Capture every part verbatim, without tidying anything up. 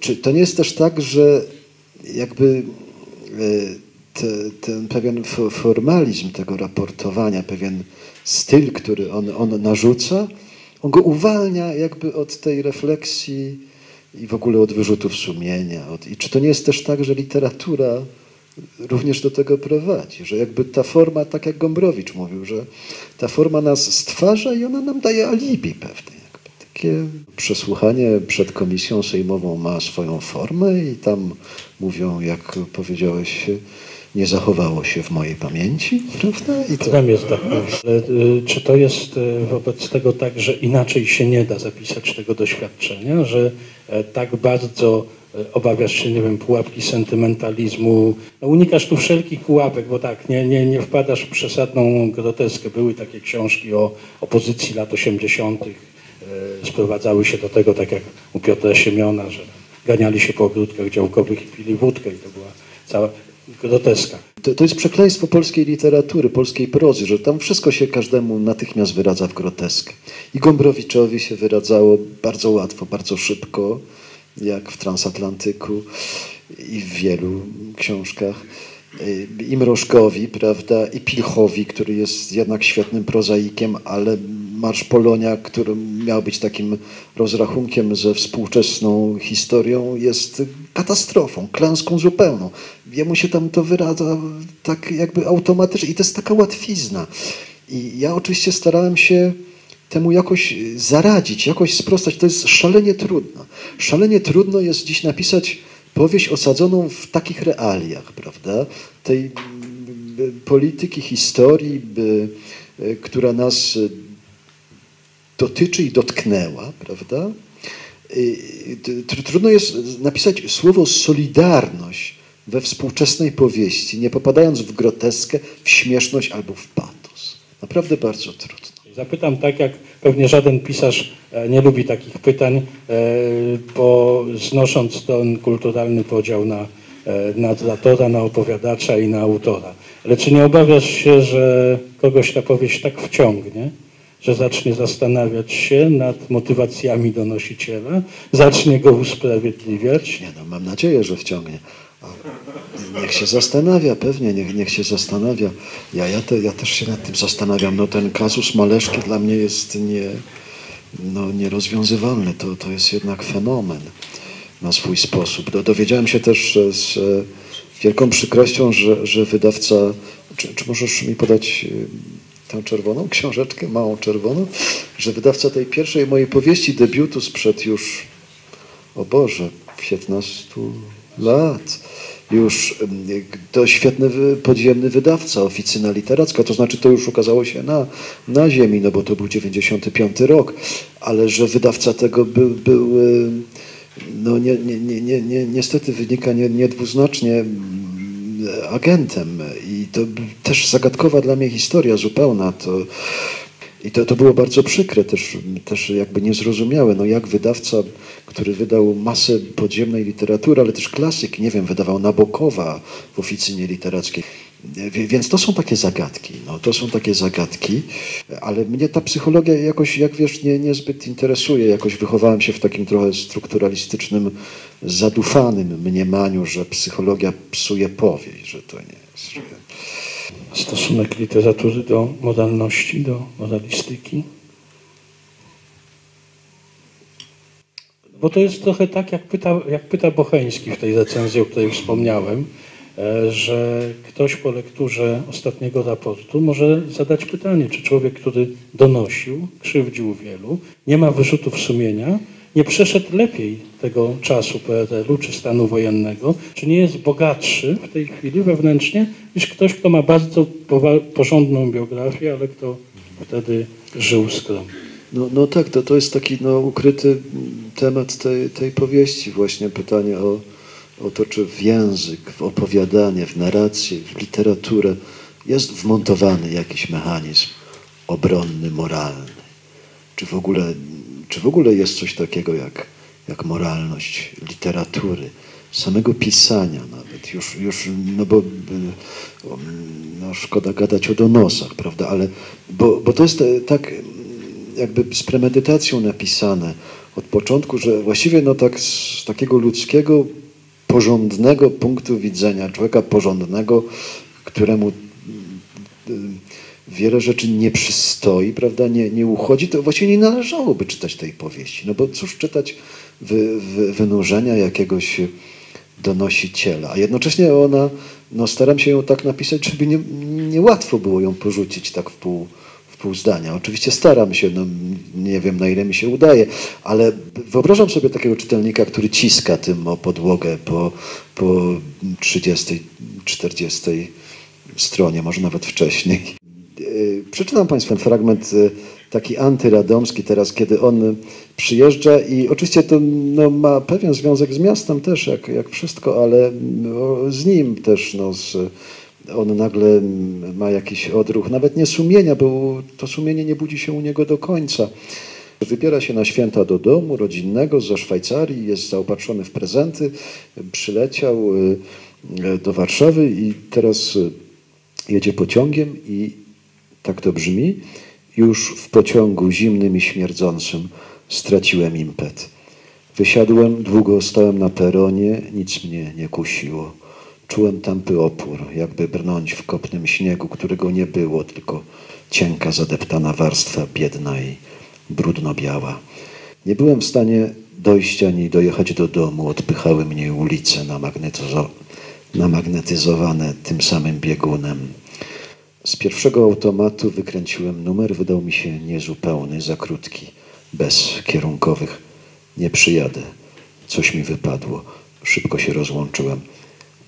Czy to nie jest też tak, że jakby te, ten pewien formalizm tego raportowania, pewien styl, który on, on narzuca, on go uwalnia jakby od tej refleksji i w ogóle od wyrzutów sumienia? Od, i czy to nie jest też tak, że literatura również do tego prowadzi, że jakby ta forma, tak jak Gombrowicz mówił, że ta forma nas stwarza i ona nam daje alibi pewne. Jakby takie przesłuchanie przed komisją sejmową ma swoją formę i tam mówią, jak powiedziałeś, nie zachowało się w mojej pamięci, prawda? I to... Tam jest tak. Ale czy to jest wobec tego tak, że inaczej się nie da zapisać tego doświadczenia, że tak bardzo obawiasz się, nie wiem, pułapki sentymentalizmu, no, unikasz tu wszelkich pułapek, bo tak, nie, nie, nie wpadasz w przesadną groteskę. Były takie książki o opozycji lat osiemdziesiątych, e, sprowadzały się do tego, tak jak u Piotra Siemiona, że ganiali się po ogródkach działkowych i pili wódkę i to była cała groteska. To, to jest przekleństwo polskiej literatury, polskiej prozy, że tam wszystko się każdemu natychmiast wyradza w groteskę. I Gombrowiczowi się wyradzało bardzo łatwo, bardzo szybko, jak w Transatlantyku i w wielu książkach, i Mrożkowi, prawda, i Pilchowi, który jest jednak świetnym prozaikiem, ale Marsz Polonia, który miał być takim rozrachunkiem ze współczesną historią, jest katastrofą, klęską zupełną. Jemu się tam to wyradza tak jakby automatycznie i to jest taka łatwizna. I ja oczywiście starałem się temu jakoś zaradzić, jakoś sprostać. To jest szalenie trudno. Szalenie trudno jest dziś napisać powieść osadzoną w takich realiach, prawda? Tej polityki, historii, która nas dotyczy i dotknęła, prawda? Trudno jest napisać słowo solidarność we współczesnej powieści, nie popadając w groteskę, w śmieszność albo w patos. Naprawdę bardzo trudno. Zapytam tak, jak pewnie żaden pisarz nie lubi takich pytań, bo znosząc ten kulturalny podział na narratora, na opowiadacza i na autora. Ale czy nie obawiasz się, że kogoś ta powieść tak wciągnie, że zacznie zastanawiać się nad motywacjami donosiciela, zacznie go usprawiedliwiać? Nie no, mam nadzieję, że wciągnie. O, niech się zastanawia, pewnie, niech, niech się zastanawia. Ja, ja, te, ja też się nad tym zastanawiam. No, ten kazus Maleszki dla mnie jest nie, no, nierozwiązywalny. To, to jest jednak fenomen na swój sposób. Do, dowiedziałem się też z wielką przykrością, że, że wydawca... Czy, czy możesz mi podać tę czerwoną książeczkę, małą czerwoną? Że wydawca tej pierwszej mojej powieści, debiutu sprzed już, o Boże, piętnastu lat. Już to świetny podziemny wydawca, Oficyna Literacka, to znaczy to już ukazało się na, na ziemi, no bo to był dziewięćdziesiąty piąty rok, ale że wydawca tego był, był no nie, nie, nie, nie, niestety wynika niedwuznacznie agentem i to też zagadkowa dla mnie historia zupełna. To, I to, to było bardzo przykre, też, też jakby niezrozumiałe, no jak wydawca, który wydał masę podziemnej literatury, ale też klasyki, nie wiem, wydawał Nabokowa w Oficynie Literackiej. Więc to są takie zagadki, no to są takie zagadki, ale mnie ta psychologia jakoś, jak wiesz, nie, niezbyt interesuje. Jakoś wychowałem się w takim trochę strukturalistycznym, zadufanym mniemaniu, że psychologia psuje powieść, że to nie jest... Że... Stosunek literatury do modalności, do modalistyki? Bo to jest trochę tak, jak pyta, jak pyta Bocheński w tej recenzji, o której wspomniałem, że ktoś po lekturze ostatniego raportu może zadać pytanie, czy człowiek, który donosił, krzywdził wielu, nie ma wyrzutów sumienia, nie przeszedł lepiej tego czasu P R L u czy stanu wojennego, czy nie jest bogatszy w tej chwili wewnętrznie niż ktoś, kto ma bardzo porządną biografię, ale kto wtedy żył skromnie. No, no tak, to, to jest taki no, ukryty temat tej, tej powieści, właśnie pytanie o, o to, czy w język, w opowiadanie, w narrację, w literaturę jest wmontowany jakiś mechanizm obronny, moralny, czy w ogóle... Czy w ogóle jest coś takiego jak, jak moralność literatury, samego pisania nawet, już, już no bo no szkoda gadać o donosach, prawda, ale bo, bo to jest tak jakby z premedytacją napisane, od początku, że właściwie no tak z takiego ludzkiego, porządnego punktu widzenia, człowieka porządnego, któremu wiele rzeczy nie przystoi, prawda, nie, nie uchodzi, to właściwie nie należałoby czytać tej powieści. No bo cóż czytać wy, wy, wynurzenia jakiegoś donosiciela, a jednocześnie ona, no staram się ją tak napisać, żeby nie, nie łatwo było ją porzucić tak w pół, w pół zdania. Oczywiście staram się, no nie wiem na ile mi się udaje, ale wyobrażam sobie takiego czytelnika, który ciska tym o podłogę po, po trzydziestej, czterdziestej stronie, może nawet wcześniej. Przeczytam Państwu ten fragment taki antyradomski teraz, kiedy on przyjeżdża i oczywiście to no, ma pewien związek z miastem też, jak, jak wszystko, ale no, z nim też, no, z, on nagle ma jakiś odruch, nawet nie sumienia, bo to sumienie nie budzi się u niego do końca. Wybiera się na święta do domu rodzinnego ze Szwajcarii, jest zaopatrzony w prezenty, przyleciał do Warszawy i teraz jedzie pociągiem i tak to brzmi. Już w pociągu zimnym i śmierdzącym straciłem impet. Wysiadłem, długo stałem na peronie, nic mnie nie kusiło. Czułem tępy opór, jakby brnąć w kopnym śniegu, którego nie było, tylko cienka, zadeptana warstwa, biedna i brudno-biała. Nie byłem w stanie dojść ani dojechać do domu. Odpychały mnie ulice namagnetyzowane tym samym biegunem. Z pierwszego automatu wykręciłem numer, wydał mi się niezupełny, za krótki, bez kierunkowych. Nie przyjadę. Coś mi wypadło. Szybko się rozłączyłem.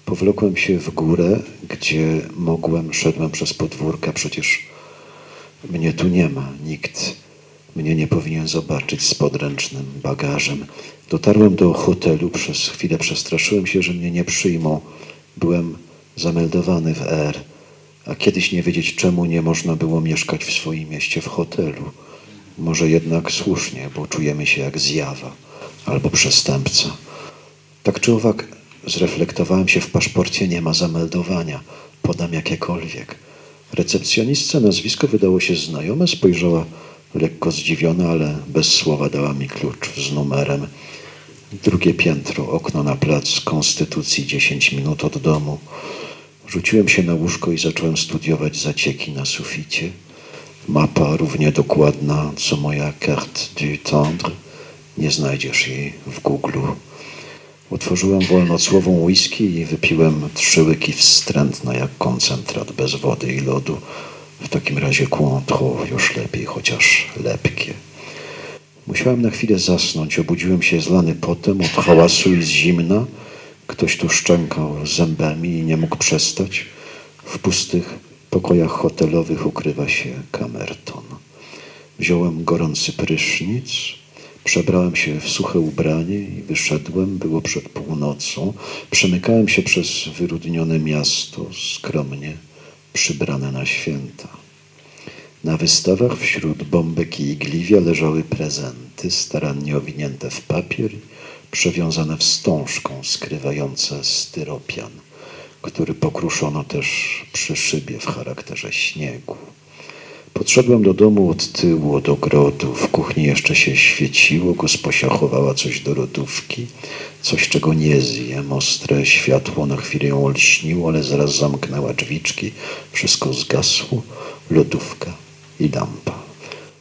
Powlokłem się w górę, gdzie mogłem, szedłem przez podwórka. Przecież mnie tu nie ma. Nikt mnie nie powinien zobaczyć z podręcznym bagażem. Dotarłem do hotelu. Przez chwilę przestraszyłem się, że mnie nie przyjmą. Byłem zameldowany w er. A kiedyś nie wiedzieć, czemu nie można było mieszkać w swoim mieście w hotelu. Może jednak słusznie, bo czujemy się jak zjawa albo przestępca. Tak czy owak zreflektowałem się, w paszporcie nie ma zameldowania. Podam jakiekolwiek. Recepcjonistce nazwisko wydało się znajome, spojrzała lekko zdziwiona, ale bez słowa dała mi klucz z numerem. Drugie piętro, okno na plac Konstytucji, dziesięć minut od domu. Rzuciłem się na łóżko i zacząłem studiować zacieki na suficie. Mapa równie dokładna co moja carte du tendre. Nie znajdziesz jej w Google. Otworzyłem wolnocłową whisky i wypiłem trzy łyki wstrętne jak koncentrat bez wody i lodu. W takim razie Cointreau już lepiej, chociaż lepkie. Musiałem na chwilę zasnąć. Obudziłem się zlany potem od hałasu i z zimna. Ktoś tu szczękał zębami i nie mógł przestać. W pustych pokojach hotelowych ukrywa się Camerton. Wziąłem gorący prysznic, przebrałem się w suche ubranie i wyszedłem. Było przed północą. Przemykałem się przez wyludnione miasto, skromnie przybrane na święta. Na wystawach wśród bombek i igliwia leżały prezenty, starannie owinięte w papier, przewiązane wstążką skrywające styropian, który pokruszono też przy szybie w charakterze śniegu. Podszedłem do domu od tyłu, od ogrodu. W kuchni jeszcze się świeciło, gosposia chowała coś do lodówki, coś, czego nie zjem. Ostre światło na chwilę ją olśniło, ale zaraz zamknęła drzwiczki. Wszystko zgasło, lodówka i lampa.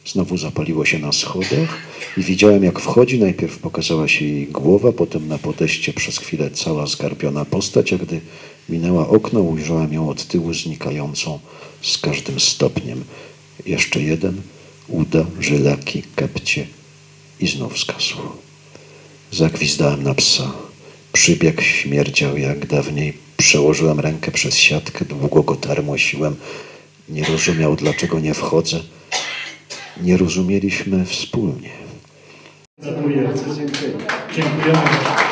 Znowu zapaliło się na schodach i widziałem, jak wchodzi. Najpierw pokazała się jej głowa, potem na podejście przez chwilę cała zgarbiona postać, a gdy minęła okno, ujrzałem ją od tyłu znikającą z każdym stopniem. Jeszcze jeden, uda, żylaki, kapcie i znów zgasło. Zagwizdałem na psa. Przybiegł, śmierdział jak dawniej. Przełożyłem rękę przez siatkę, długo go tarmosiłem. Nie rozumiał, dlaczego nie wchodzę. Nie rozumieliśmy wspólnie. Dziękuję. Dziękujemy.